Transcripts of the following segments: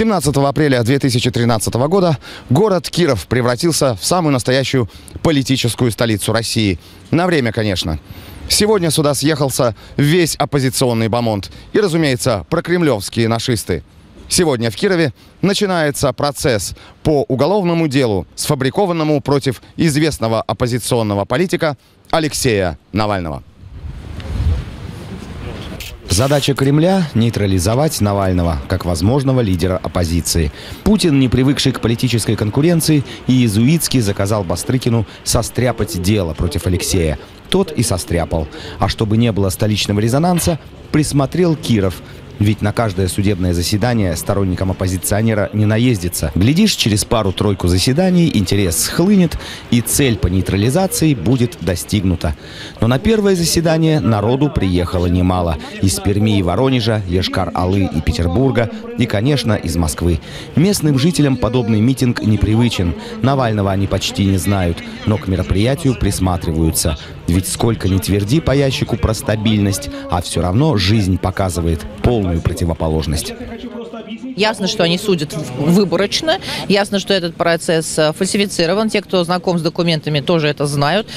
17 апреля 2013 года город Киров превратился в самую настоящую политическую столицу России. На время, конечно. Сегодня сюда съехался весь оппозиционный бомонд и, разумеется, прокремлевские нашисты. Сегодня в Кирове начинается процесс по уголовному делу, сфабрикованному против известного оппозиционного политика Алексея Навального. Задача Кремля – нейтрализовать Навального как возможного лидера оппозиции. Путин, не привыкший к политической конкуренции, иезуитски заказал Бастрыкину состряпать дело против Алексея. Тот и состряпал. А чтобы не было столичного резонанса, присмотрел Киров. Ведь на каждое судебное заседание сторонникам оппозиционера не наездится. Глядишь, через пару-тройку заседаний интерес схлынет, и цель по нейтрализации будет достигнута. Но на первое заседание народу приехало немало. Из Перми и Воронежа, Ешкар-Алы и Петербурга, и, конечно, из Москвы. Местным жителям подобный митинг непривычен. Навального они почти не знают, но к мероприятию присматриваются. Ведь сколько ни тверди по ящику про стабильность, а все равно жизнь показывает полную противоположность. Ясно, что они судят выборочно, ясно, что этот процесс фальсифицирован. Те, кто знаком с документами, тоже это знают.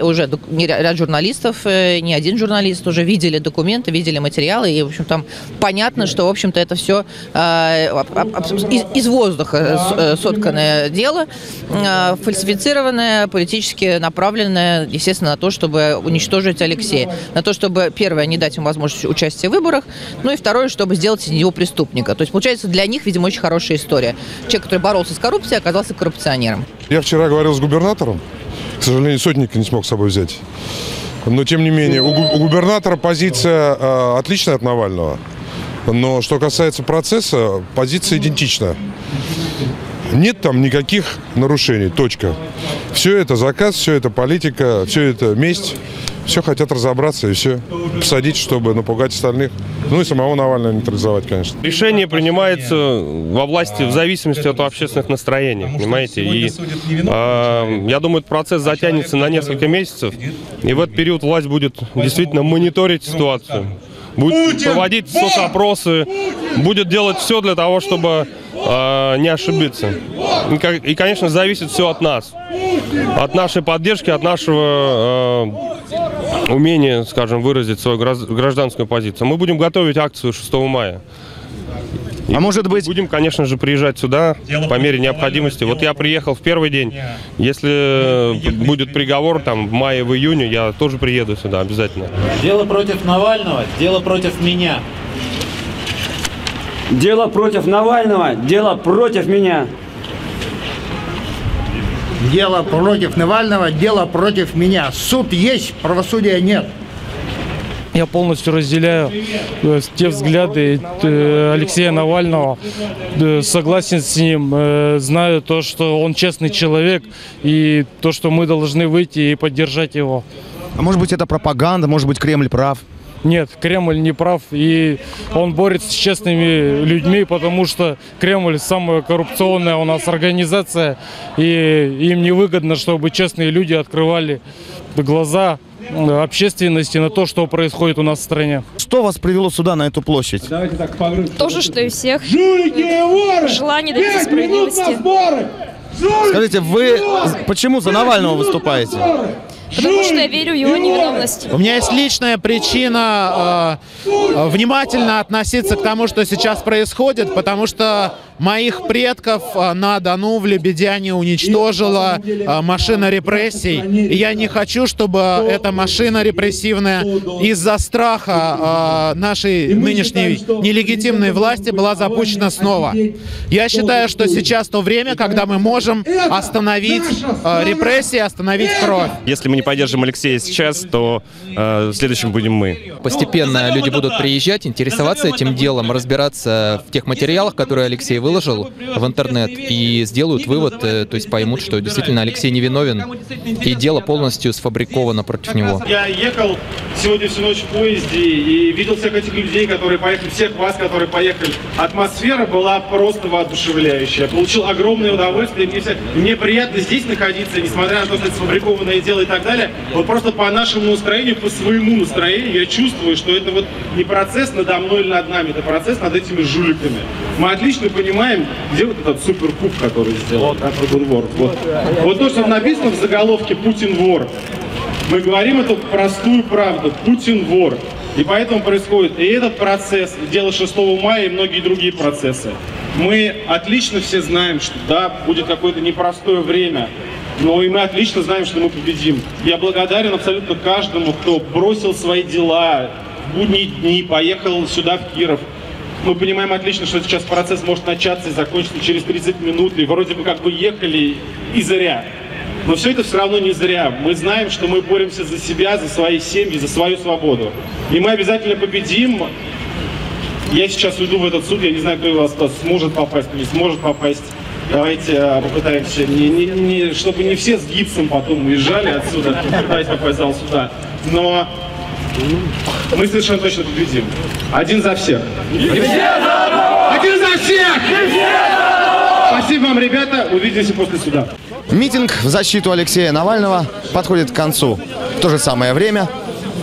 Уже ряд журналистов, не один журналист уже видели документы, видели материалы. И, в общем, там понятно, что, в общем-то, это все из воздуха сотканное дело, фальсифицированное, политически направленное, естественно, на то, чтобы уничтожить Алексея. На то, чтобы, первое, не дать ему возможность участия в выборах, ну и второе, чтобы сделать из него преступника. То есть, получается, для них, видимо, очень хорошая история. Человек, который боролся с коррупцией, оказался коррупционером. Я вчера говорил с губернатором. К сожалению, Сотника не смог с собой взять. Но, тем не менее, у губернатора позиция отличная от Навального. Но что касается процесса, позиция идентична. Нет там никаких нарушений. Точка. Все это заказ, все это политика, все это месть. Все хотят разобраться и все посадить, чтобы напугать остальных. Ну и самого Навального нейтрализовать, конечно. Решение принимается во власти в зависимости от общественных настроений, понимаете. И я думаю, этот процесс затянется на несколько месяцев. И в этот период власть будет действительно мониторить ситуацию. Будет проводить соцопросы, будет делать все для того, чтобы не ошибиться. И, конечно, зависит все от нас. От нашей поддержки, от нашего умения, скажем, выразить свою гражданскую позицию. Мы будем готовить акцию 6 мая. И может быть... Будем, конечно же, приезжать сюда по мере необходимости. Вот я приехал в первый день. Если будет приговор там в мае, в июне, я тоже приеду сюда обязательно. Дело против Навального, дело против меня. Дело против Навального, дело против меня. Дело против Навального, дело против меня. Суд есть, правосудия нет. Я полностью разделяю те взгляды Алексея Навального, согласен с ним, знаю то, что он честный человек и то, что мы должны выйти и поддержать его. А может быть, это пропаганда, может быть, Кремль прав? Нет, Кремль не прав, и он борется с честными людьми, потому что Кремль самая коррупционная у нас организация, и им невыгодно, чтобы честные люди открывали глаза общественности на то, что происходит у нас в стране. Что вас привело сюда, на эту площадь? То же, что и всех. Желание добиться справедливости. Скажите, вы почему за Навального выступаете? Потому что я верю в его невиновность. У меня есть личная причина внимательно относиться к тому, что сейчас происходит, потому что моих предков на Дону в Лебедяне уничтожила машина репрессий. И я не хочу, чтобы эта машина репрессивная из-за страха нашей нынешней нелегитимной власти была запущена снова. Я считаю, что сейчас то время, когда мы можем остановить репрессии, остановить кровь. Если мы не поддержим Алексея сейчас, то следующим будем мы. Постепенно люди будут приезжать, интересоваться этим делом, разбираться в тех материалах, которые Алексей выложил в интернет, и сделают вывод, то есть поймут, что действительно Алексей невиновен, и дело полностью сфабриковано против него. Я ехал сегодня всю ночь в поезде и видел всех этих людей, которые поехали, всех вас, которые поехали. Атмосфера была просто воодушевляющая. Получил огромное удовольствие, мне приятно здесь находиться, несмотря на то, что это сфабрикованное дело и так далее. Вот просто по нашему настроению, по своему настроению я чувствую, что это вот не процесс надо мной или над нами, это процесс над этими жуликами. Мы отлично понимаем, понимаем, где вот этот суперкуб, который сделал. Вот то, что написано в заголовке «Путин вор». Мы говорим эту простую правду. Путин вор. И поэтому происходит и этот процесс, и дело 6 мая, и многие другие процессы. Мы отлично все знаем, что да, будет какое-то непростое время, но и мы отлично знаем, что мы победим. Я благодарен абсолютно каждому, кто бросил свои дела в будние дни, поехал сюда, в Киров. Мы понимаем отлично, что сейчас процесс может начаться и закончиться через 30 минут, и вроде бы как бы ехали и зря. Но все это все равно не зря. Мы знаем, что мы боремся за себя, за свои семьи, за свою свободу. И мы обязательно победим. Я сейчас уйду в этот суд, я не знаю, кто из вас сможет попасть, не сможет попасть. Давайте попытаемся, чтобы не все с гипсом потом уезжали отсюда, попытаясь попасть в зал суда. Но мы совершенно точно победим. Один за всех! Один за всех! Спасибо вам, ребята, увидимся после суда. Митинг в защиту Алексея Навального подходит к концу. В то же самое время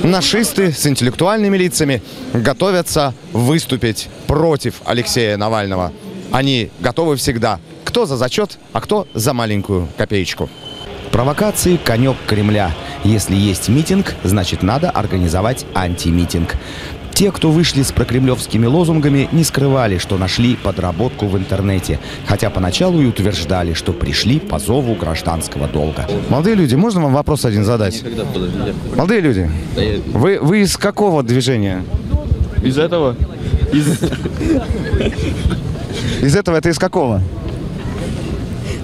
нашисты с интеллектуальными лицами готовятся выступить против Алексея Навального. Они готовы всегда. Кто за зачет, а кто за маленькую копеечку. Провокации – конек Кремля. Если есть митинг, значит надо организовать антимитинг. Те, кто вышли с прокремлевскими лозунгами, не скрывали, что нашли подработку в интернете. Хотя поначалу и утверждали, что пришли по зову гражданского долга. Молодые люди, можно вам вопрос один задать? Молодые люди, вы из какого движения? Из этого? Из этого это из какого?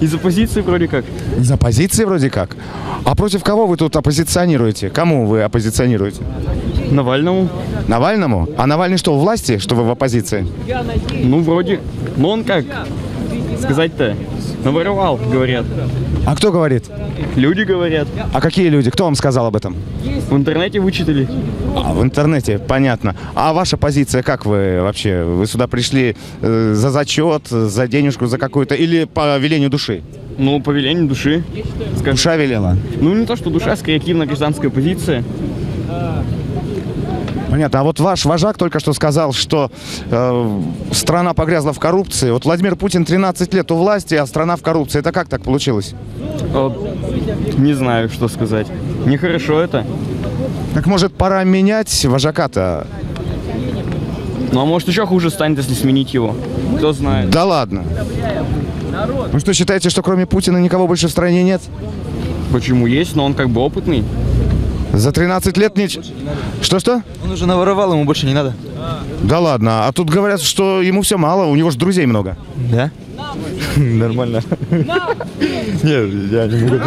Из оппозиции вроде как. Из оппозиции вроде как? А против кого вы тут оппозиционируете? Кому вы оппозиционируете? Навальному. Навальному? А Навальный что, у власти, что вы в оппозиции? Ну, вроде. Но он как сказать-то? Наворовал, говорят. А кто говорит? Люди говорят. А какие люди? Кто вам сказал об этом? В интернете вычитали. А, в интернете, понятно. А ваша позиция, как вы вообще? Вы сюда пришли за зачет, за денежку, за какую-то? Или по велению души? Ну, по велению души. Скажем. Душа велела? Ну, не то, что душа, а креативно-гражданская позиция. Понятно. А вот ваш вожак только что сказал, что страна погрязла в коррупции. Вот Владимир Путин 13 лет у власти, а страна в коррупции. Это как так получилось? Не знаю, что сказать. Нехорошо это. Так может, пора менять вожака-то? Ну, а может, еще хуже станет, если сменить его. Кто знает. Да ладно. Вы что, считаете, что кроме Путина никого больше в стране нет? Почему есть, но он как бы опытный. За 13 лет ничего. Что-что? Он уже наворовал, ему больше не надо. Да ладно, а тут говорят, что ему все мало, у него же друзей много. Да? Нормально. Нет, я не могу.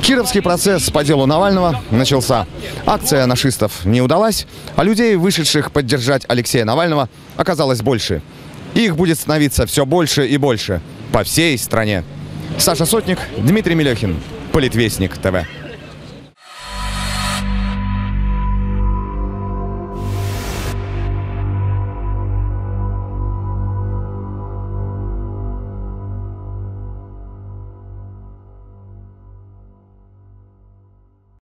Кировский процесс по делу Навального начался. Акция нашистов не удалась, а людей, вышедших поддержать Алексея Навального, оказалось больше. Их будет становиться все больше и больше по всей стране. Саша Сотник, Дмитрий Мелёхин, Политвестник ТВ.